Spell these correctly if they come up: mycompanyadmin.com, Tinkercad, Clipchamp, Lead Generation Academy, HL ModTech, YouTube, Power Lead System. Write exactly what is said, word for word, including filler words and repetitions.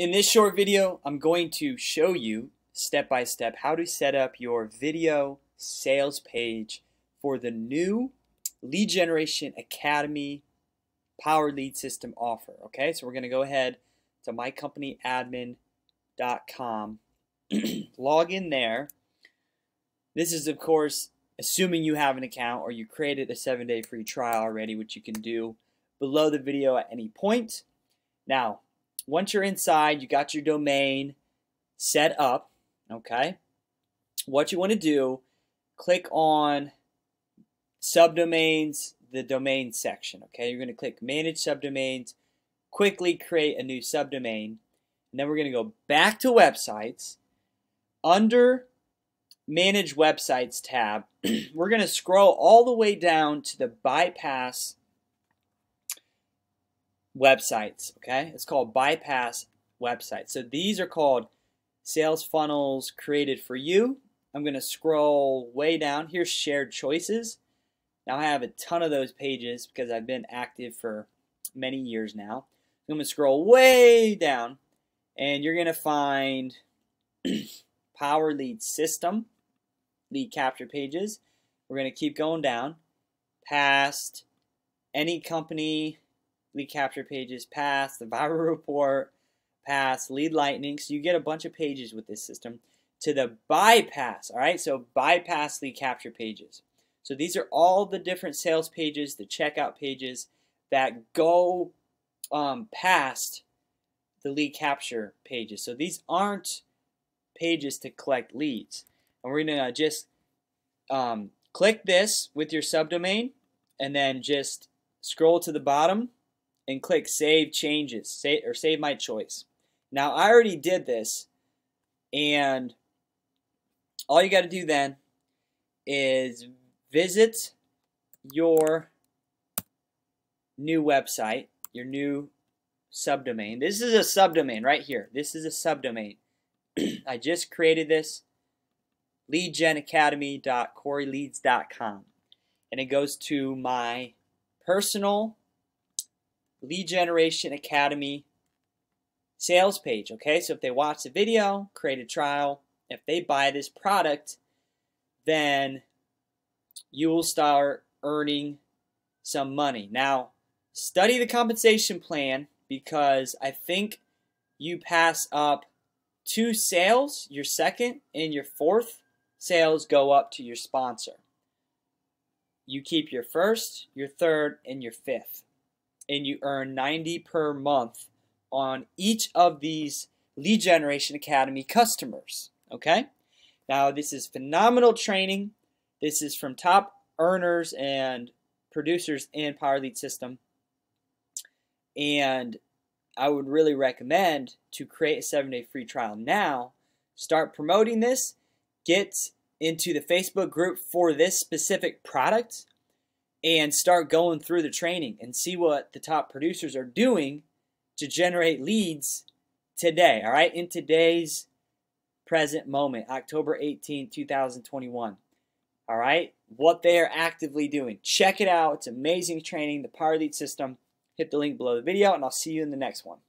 In this short video, I'm going to show you step by step how to set up your video sales page for the new Lead Generation Academy Power Lead System offer. Okay, so we're going to go ahead to my company admin dot com, log in there. This is, of course, assuming you have an account or you created a seven day free trial already, which you can do below the video at any point. Now, once you're inside, you got your domain set up, okay? What you want to do, click on subdomains, the domain section, okay? You're going to click manage subdomains, quickly create a new subdomain, and then we're going to go back to websites. Under manage websites tab, we're going to scroll all the way down to the bypass websites, okay? It's called bypass websites. So these are called sales funnels created for you. I'm going to scroll way down. Here's shared choices. Now I have a ton of those pages because I've been active for many years now. I'm going to scroll way down and you're going to find Power Lead System, lead capture pages. We're going to keep going down past any company lead capture pages, past the viral report, past lead lightning. So you get a bunch of pages with this system to the bypass. All right, so bypass lead capture pages. So these are all the different sales pages, the checkout pages that go um, past the lead capture pages. So these aren't pages to collect leads. And we're gonna just um, click this with your subdomain and then just scroll to the bottom and click save changes, save, or save my choice. Now I already did this, and all you got to do then is visit your new website, your new subdomain. This is a subdomain right here. This is a subdomain. I just created this, lead gen academy dot corey leads dot com, and it goes to my personal Lead Generation Academy sales page. Okay, so if they watch the video, create a trial, if they buy this product, then you will start earning some money. Now, study the compensation plan, because I think you pass up two sales, your second and your fourth sales go up to your sponsor. You keep your first, your third, and your fifth, and you earn ninety per month on each of these Lead Generation Academy customers, okay? Now, this is phenomenal training. This is from top earners and producers in Power Lead System, and I would really recommend to create a seven day free trial now. Start promoting this. Get into the Facebook group for this specific product and start going through the training and see what the top producers are doing to generate leads today, all right, in today's present moment, October eighteenth two thousand twenty-one, all right, what they are actively doing. Check it out. It's amazing training, the Power Lead System. Hit the link below the video, and I'll see you in the next one.